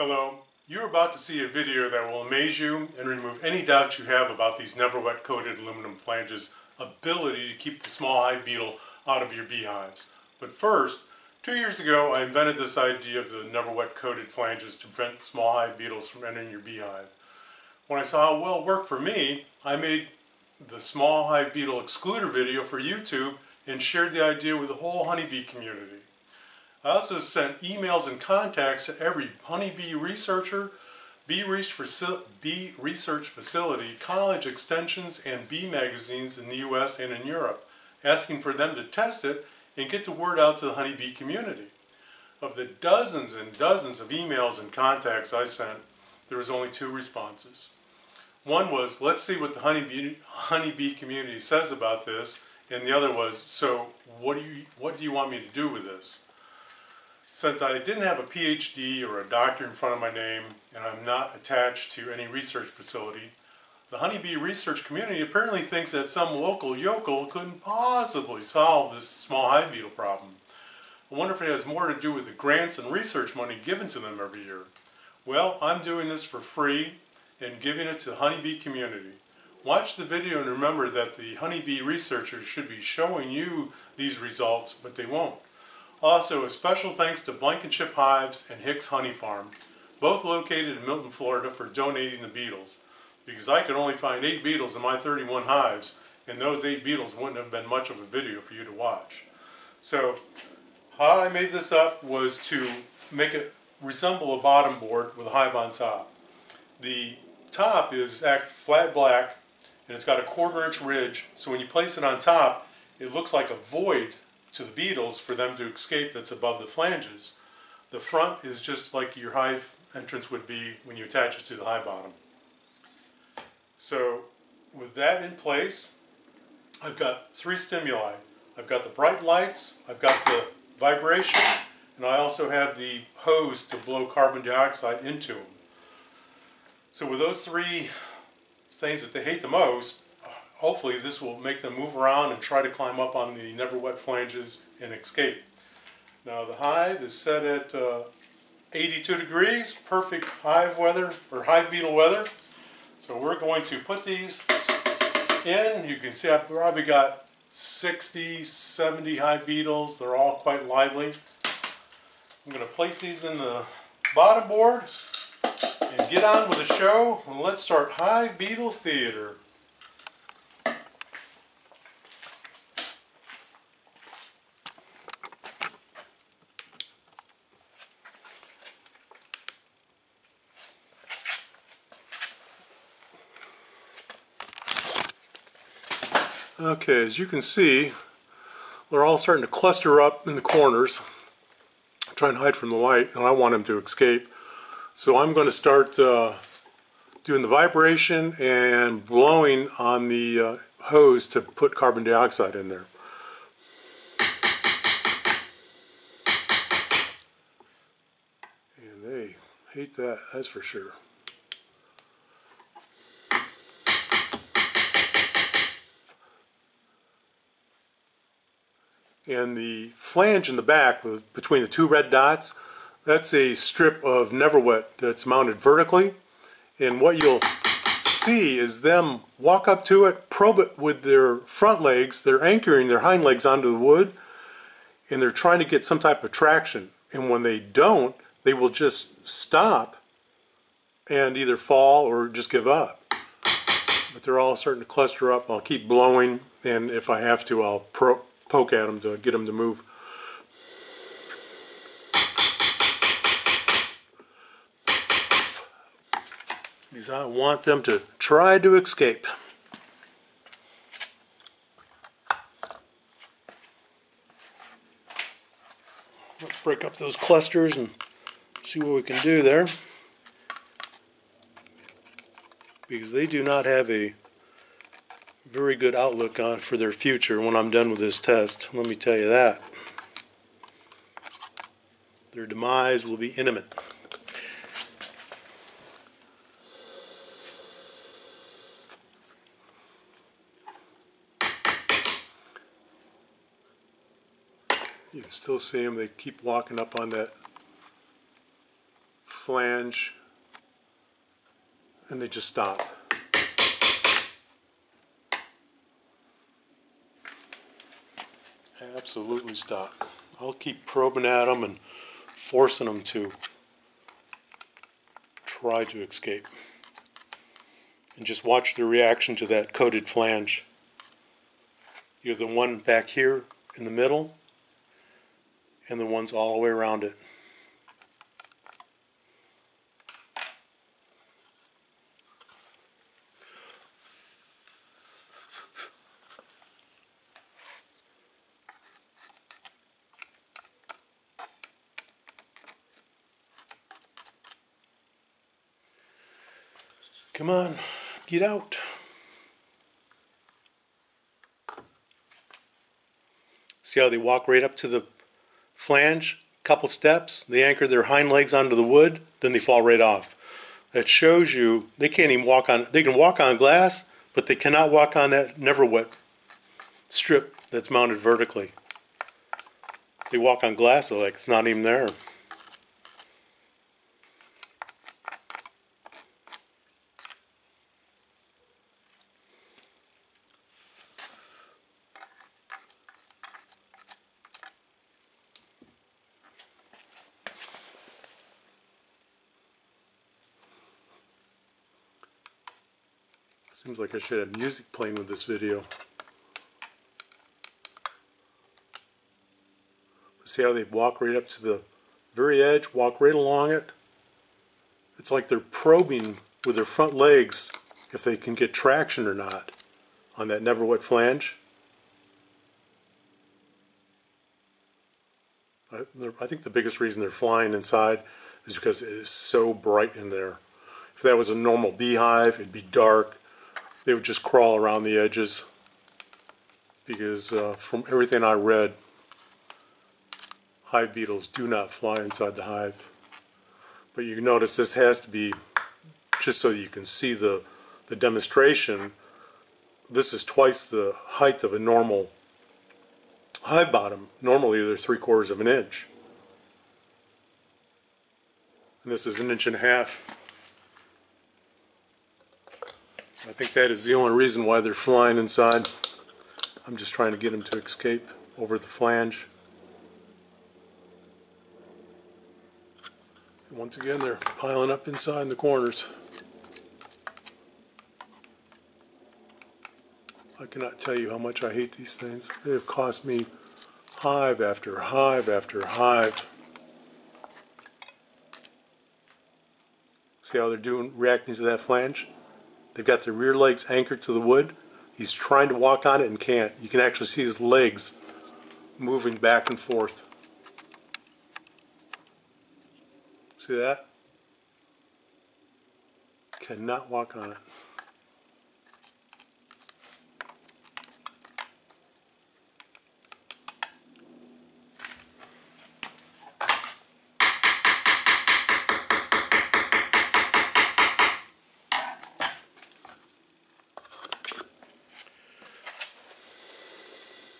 Hello, you're about to see a video that will amaze you and remove any doubts you have about these NeverWet coated aluminum flanges' ability to keep the small hive beetle out of your beehives. But first, 2 years ago I invented this idea of the NeverWet coated flanges to prevent small hive beetles from entering your beehive. When I saw how well it worked for me, I made the small hive beetle excluder video for YouTube and shared the idea with the whole honeybee community. I also sent emails and contacts to every honeybee researcher, bee research facility, college extensions, and bee magazines in the US and in Europe, asking for them to test it and get the word out to the honeybee community. Of the dozens and dozens of emails and contacts I sent, there was only two responses. One was, let's see what the honeybee community says about this, and the other was, so what do you want me to do with this? Since I didn't have a PhD or a doctor in front of my name, and I'm not attached to any research facility, the honeybee research community apparently thinks that some local yokel couldn't possibly solve this small hive beetle problem. I wonder if it has more to do with the grants and research money given to them every year. Well, I'm doing this for free and giving it to the honeybee community. Watch the video and remember that the honeybee researchers should be showing you these results, but they won't. Also, a special thanks to Blankenship Hives and Hicks Honey Farm, both located in Milton, Florida, for donating the beetles, because I could only find 8 beetles in my 31 hives, and those 8 beetles wouldn't have been much of a video for you to watch. So, how I made this up was to make it resemble a bottom board with a hive on top. The top is flat black, and it's got a 1/4 inch ridge, so when you place it on top, it looks like a void to the beetles for them to escape that's above the flanges. The front is just like your hive entrance would be when you attach it to the hive bottom. So with that in place, I've got 3 stimuli. I've got the bright lights, I've got the vibration, and I also have the hose to blow carbon dioxide into them. So with those 3 things that they hate the most, hopefully this will make them move around and try to climb up on the NeverWet flanges and escape. Now the hive is set at 82 degrees, perfect hive weather, or hive beetle weather. So we're going to put these in. You can see I've probably got 60, 70 hive beetles. They're all quite lively. I'm going to place these in the bottom board and get on with the show. And let's start hive beetle theater. Okay, as you can see, they're all starting to cluster up in the corners, trying to hide from the light, and I want them to escape. So I'm going to start doing the vibration and blowing on the hose to put carbon dioxide in there. And they hate that, that's for sure. And the flange in the back, between the 2 red dots, that's a strip of NeverWet that's mounted vertically. And what you'll see is them walk up to it, probe it with their front legs. They're anchoring their hind legs onto the wood, and they're trying to get some type of traction. And when they don't, they will just stop and either fall or just give up. But they're all starting to cluster up. I'll keep blowing, and if I have to, I'll poke at them to get them to move. Because I want them to try to escape. Let's break up those clusters and see what we can do there. Because they do not have a very good outlook on for their future when I'm done with this test. Let me tell you that. Their demise will be imminent. You can still see them. They keep walking up on that flange, and they just stop. Absolutely stop. I'll keep probing at them and forcing them to try to escape. And just watch their reaction to that coated flange. You're the one back here in the middle, and the ones all the way around it. Come on, get out. See how they walk right up to the flange, couple steps, they anchor their hind legs onto the wood, then they fall right off. That shows you they can't even walk on, they can walk on glass, but they cannot walk on that NeverWet strip that's mounted vertically. They walk on glass like it's not even there. Seems like I should have music playing with this video. See how they walk right up to the very edge, walk right along it. It's like they're probing with their front legs if they can get traction or not on that NeverWet flange. I think the biggest reason they're flying inside is because it is so bright in there. If that was a normal beehive, it'd be dark. They would just crawl around the edges because from everything I read, hive beetles do not fly inside the hive. But you notice this has to be, just so you can see the demonstration, this is twice the height of a normal hive bottom. Normally they're 3/4 of an inch. And this is 1.5 inches. I think that is the only reason why they're flying inside. I'm just trying to get them to escape over the flange. And once again, they're piling up inside the corners. I cannot tell you how much I hate these things. They have cost me hive after hive after hive. See how they're doing, reacting to that flange? They've got their rear legs anchored to the wood. He's trying to walk on it and can't. You can actually see his legs moving back and forth. See that? Cannot walk on it.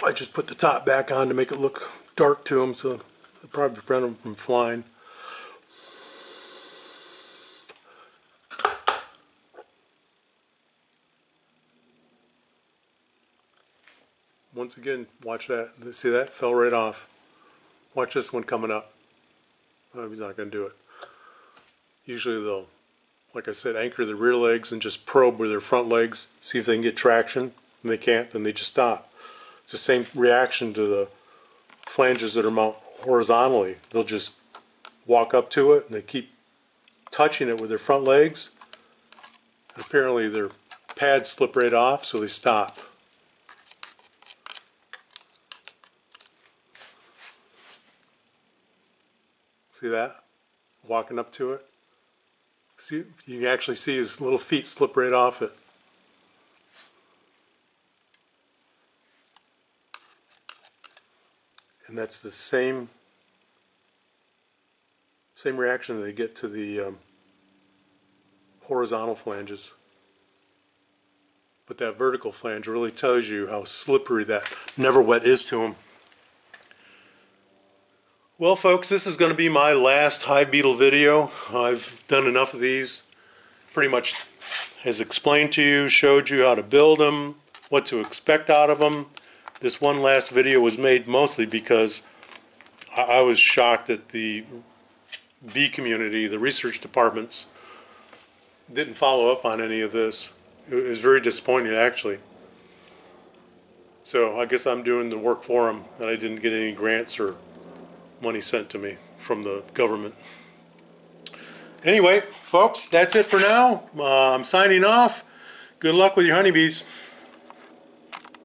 I just put the top back on to make it look dark to them, so it'll probably prevent them from flying. Once again, watch that. See that? Fell right off. Watch this one coming up. Oh, he's not going to do it. Usually they'll, like I said, anchor their rear legs and just probe with their front legs, see if they can get traction. If they can't, then they just stop. It's the same reaction to the flanges that are mounted horizontally. They'll just walk up to it and they keep touching it with their front legs. And apparently their pads slip right off, so they stop. See that? Walking up to it. See, you can actually see his little feet slip right off it. And that's the same reaction they get to the horizontal flanges. But that vertical flange really tells you how slippery that NeverWet is to them. Well folks, this is going to be my last hive beetle video. I've done enough of these, pretty much has explained to you, showed you how to build them, what to expect out of them. This one last video was made mostly because I was shocked that the bee community, the research departments, didn't follow up on any of this. It was very disappointing actually. So I guess I'm doing the work for them, and I didn't get any grants or money sent to me from the government. Anyway, folks, that's it for now. I'm signing off. Good luck with your honeybees.